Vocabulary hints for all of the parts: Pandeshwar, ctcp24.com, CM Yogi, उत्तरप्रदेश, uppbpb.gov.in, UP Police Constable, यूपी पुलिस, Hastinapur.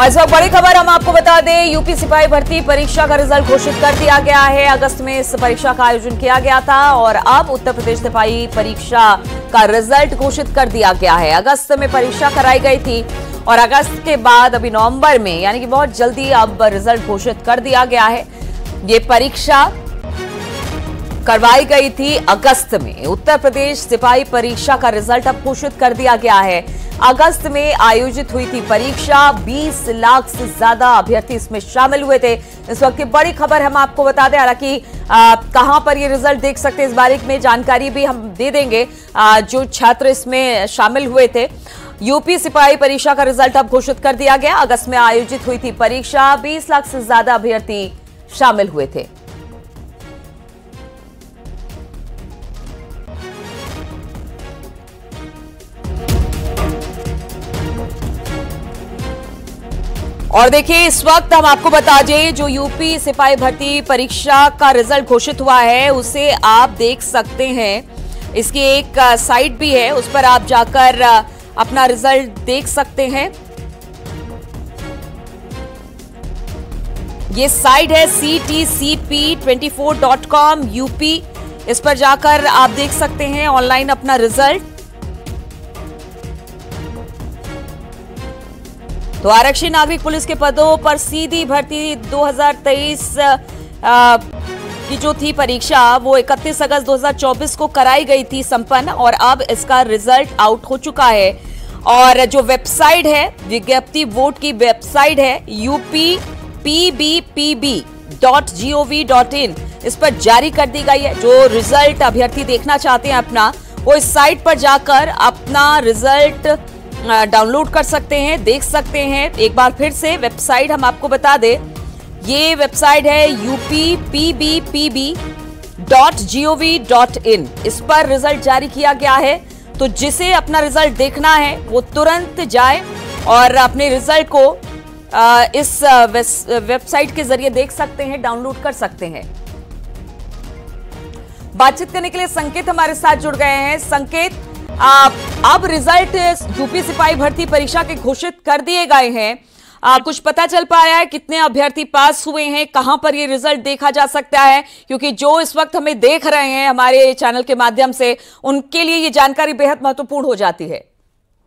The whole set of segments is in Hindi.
और इस वक्त बड़ी खबर हम आपको बता दें, यूपी सिपाही भर्ती परीक्षा का रिजल्ट घोषित कर दिया गया है। अगस्त में इस परीक्षा का आयोजन किया गया था और अब उत्तर प्रदेश सिपाही परीक्षा का रिजल्ट घोषित कर दिया गया है। अगस्त में परीक्षा कराई गई थी और अगस्त के बाद अभी नवंबर में, यानी कि बहुत जल्दी अब रिजल्ट घोषित कर दिया गया है। ये परीक्षा करवाई गई थी अगस्त में। उत्तर प्रदेश सिपाही परीक्षा का रिजल्ट अब घोषित कर दिया गया है। अगस्त में आयोजित हुई थी परीक्षा। 20 लाख से ज्यादा अभ्यर्थी इसमें शामिल हुए थे। इस वक्त की बड़ी खबर हम आपको बता दें। हालांकि कहां पर ये रिजल्ट देख सकते हैं इस बारे में जानकारी भी हम दे देंगे। जो छात्र इसमें शामिल हुए थे, यूपी सिपाही परीक्षा का रिजल्ट अब घोषित कर दिया गया। अगस्त में आयोजित हुई थी परीक्षा। 20 लाख से ज्यादा अभ्यर्थी शामिल हुए थे। और देखिए, इस वक्त हम आपको बता दें, जो यूपी सिपाही भर्ती परीक्षा का रिजल्ट घोषित हुआ है उसे आप देख सकते हैं। इसकी एक साइट भी है, उस पर आप जाकर अपना रिजल्ट देख सकते हैं। ये साइट है ctcp24.com यूपी। इस पर जाकर आप देख सकते हैं ऑनलाइन अपना रिजल्ट। तो आरक्षी नागरिक पुलिस के पदों पर सीधी भर्ती 2023 की जो थी परीक्षा, वो 31 अगस्त 2024 को कराई गई थी संपन्न और अब इसका रिजल्ट आउट हो चुका है। और जो वेबसाइट है, विज्ञप्ति बोर्ड की वेबसाइट है uppbpb.gov.in, इस पर जारी कर दी गई है। जो रिजल्ट अभ्यर्थी देखना चाहते हैं अपना, वो इस साइट पर जाकर अपना रिजल्ट डाउनलोड कर सकते हैं, देख सकते हैं। एक बार फिर से वेबसाइट हम आपको बता दें, ये वेबसाइट है uppbpb.gov.in। इस पर रिजल्ट जारी किया गया है। तो जिसे अपना रिजल्ट देखना है वो तुरंत जाए और अपने रिजल्ट को इस वेबसाइट के जरिए देख सकते हैं, डाउनलोड कर सकते हैं। बातचीत करने के लिए संकेत हमारे साथ जुड़ गए हैं। संकेत, अब रिजल्ट यूपी सिपाही भर्ती परीक्षा के घोषित कर दिए गए हैं। कुछ पता चल पाया है कितने अभ्यर्थी पास हुए हैं, कहां पर ये रिजल्ट देखा जा सकता है? क्योंकि जो इस वक्त हमें देख रहे हैं हमारे चैनल के माध्यम से, उनके लिए ये जानकारी बेहद महत्वपूर्ण हो जाती है।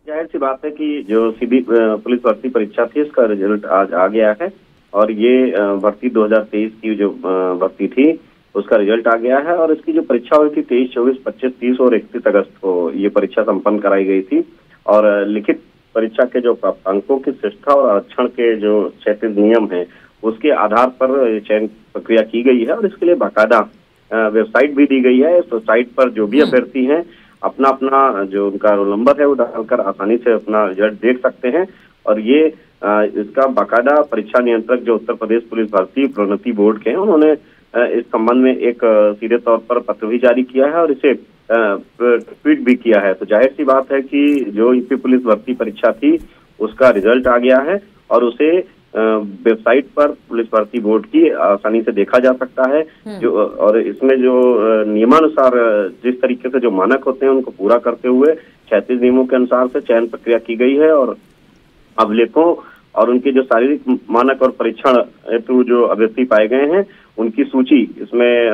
जाहिर सी बात है कि जो सीधी पुलिस भर्ती परीक्षा थी इसका रिजल्ट आज आ गया है और ये भर्ती 2023 की जो भर्ती थी उसका रिजल्ट आ गया है। और इसकी जो परीक्षा हुई थी 23, 24, 25, 30 और 31 अगस्त को ये परीक्षा संपन्न कराई गई थी। और लिखित परीक्षा के जो प्राप्तांकों की श्रेष्ठता और आरक्षण के जो क्षैतिज नियम है उसके आधार पर चयन प्रक्रिया की गई है और इसके लिए बाकायदा वेबसाइट भी दी गई है। इस वेबसाइट पर जो भी अभ्यर्थी हैं अपना अपना जो उनका रोल नंबर है वो डालकर आसानी से अपना रिजल्ट देख सकते हैं। और ये इसका बाकायदा परीक्षा नियंत्रक जो उत्तर प्रदेश पुलिस भर्ती प्रोन्नति बोर्ड के हैं, उन्होंने इस संबंध में एक सीधे तौर पर पत्र भी जारी किया है और इसे ट्वीट भी किया है। तो जाहिर सी बात है कि जो यूपी पुलिस भर्ती परीक्षा थी उसका रिजल्ट आ गया है और उसे वेबसाइट पर पुलिस भर्ती बोर्ड की आसानी से देखा जा सकता है। जो और इसमें जो नियमानुसार जिस तरीके से जो मानक होते हैं उनको पूरा करते हुए 36 नियमों के अनुसार से चयन प्रक्रिया की गई है। और अभिलेखों और उनके जो शारीरिक मानक और परीक्षण हेतु जो अभ्यर्थी पाए गए हैं उनकी सूची इसमें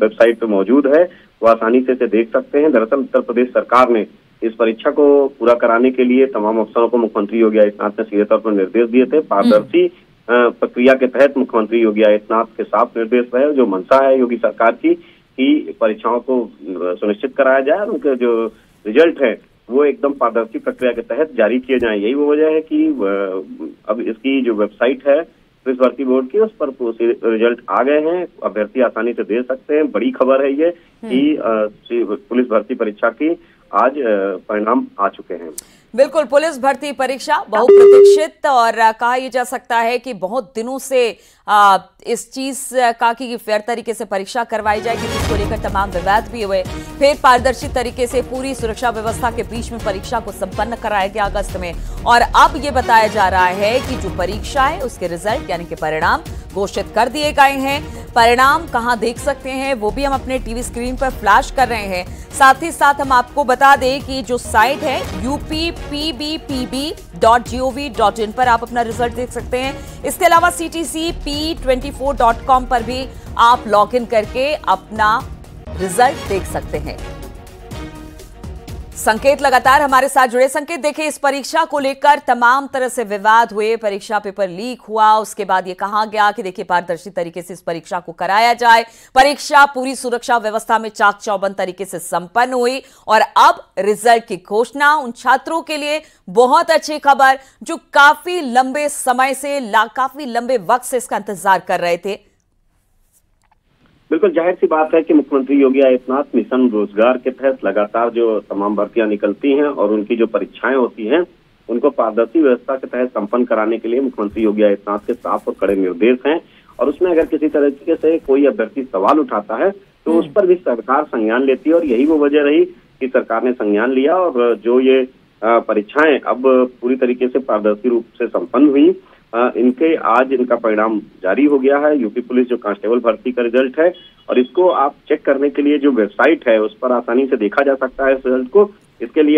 वेबसाइट पर मौजूद है, वो आसानी से देख सकते हैं। दरअसल उत्तर प्रदेश सरकार ने इस परीक्षा को पूरा कराने के लिए तमाम अफसरों को मुख्यमंत्री योगी आदित्यनाथ ने सीधे तौर पर निर्देश दिए थे। पारदर्शी प्रक्रिया के तहत मुख्यमंत्री योगी आदित्यनाथ के साफ निर्देश रहे, जो मंशा है योगी सरकार की कि परीक्षाओं को सुनिश्चित कराया जाए और उनके जो रिजल्ट है वो एकदम पारदर्शी प्रक्रिया के तहत जारी किए जाएं। यही वो वजह है कि अब इसकी जो वेबसाइट है पुलिस भर्ती बोर्ड की, उस पर रिजल्ट आ गए हैं, अभ्यर्थी आसानी से दे सकते हैं। बड़ी खबर है ये कि पुलिस भर्ती परीक्षा की आज परिणाम आ चुके हैं। बिल्कुल, पुलिस भर्ती परीक्षा बहुप्रतीक्षित और कहा यह जा सकता है कि बहुत दिनों से इस चीज का कि फेयर तरीके से परीक्षा करवाई जाएगी, जिसको लेकर तमाम विवाद भी हुए। फिर पारदर्शी तरीके से पूरी सुरक्षा व्यवस्था के बीच में परीक्षा को संपन्न कराया गया अगस्त में। और अब ये बताया जा रहा है कि जो परीक्षा है उसके रिजल्ट यानी कि परिणाम घोषित कर दिए गए हैं। परिणाम कहां देख सकते हैं वो भी हम अपने टीवी स्क्रीन पर फ्लैश कर रहे हैं। साथ ही साथ हम आपको बता दें कि जो साइट है uppbpb.gov.in पर आप अपना रिजल्ट देख सकते हैं। इसके अलावा ctcp24.com पर भी आप लॉग इन करके अपना रिजल्ट देख सकते हैं। संकेत लगातार हमारे साथ जुड़े। संकेत, देखें, इस परीक्षा को लेकर तमाम तरह से विवाद हुए, परीक्षा पेपर लीक हुआ, उसके बाद ये कहा गया कि देखिए पारदर्शी तरीके से इस परीक्षा को कराया जाए, परीक्षा पूरी सुरक्षा व्यवस्था में चाक चौबंद तरीके से संपन्न हुई और अब रिजल्ट की घोषणा। उन छात्रों के लिए बहुत अच्छी खबर जो काफी लंबे समय से, काफी लंबे वक्त से इसका इंतजार कर रहे थे। बिल्कुल जाहिर सी बात है कि मुख्यमंत्री योगी आदित्यनाथ मिशन रोजगार के तहत लगातार जो तमाम भर्तियां निकलती हैं और उनकी जो परीक्षाएं होती हैं उनको पारदर्शी व्यवस्था के तहत संपन्न कराने के लिए मुख्यमंत्री योगी आदित्यनाथ के साफ और कड़े निर्देश हैं और उसमें अगर किसी तरीके से कोई अभ्यर्थी सवाल उठाता है तो उस पर भी सरकार संज्ञान लेती है और यही वो वजह रही कि सरकार ने संज्ञान लिया और जो ये परीक्षाएं अब पूरी तरीके से पारदर्शी रूप से संपन्न हुई। इनके आज इनका परिणाम जारी हो गया है। यूपी पुलिस जो कांस्टेबल भर्ती का रिजल्ट है और इसको आप चेक करने के लिए जो वेबसाइट है उस पर आसानी से देखा जा सकता है इस रिजल्ट को। इसके लिए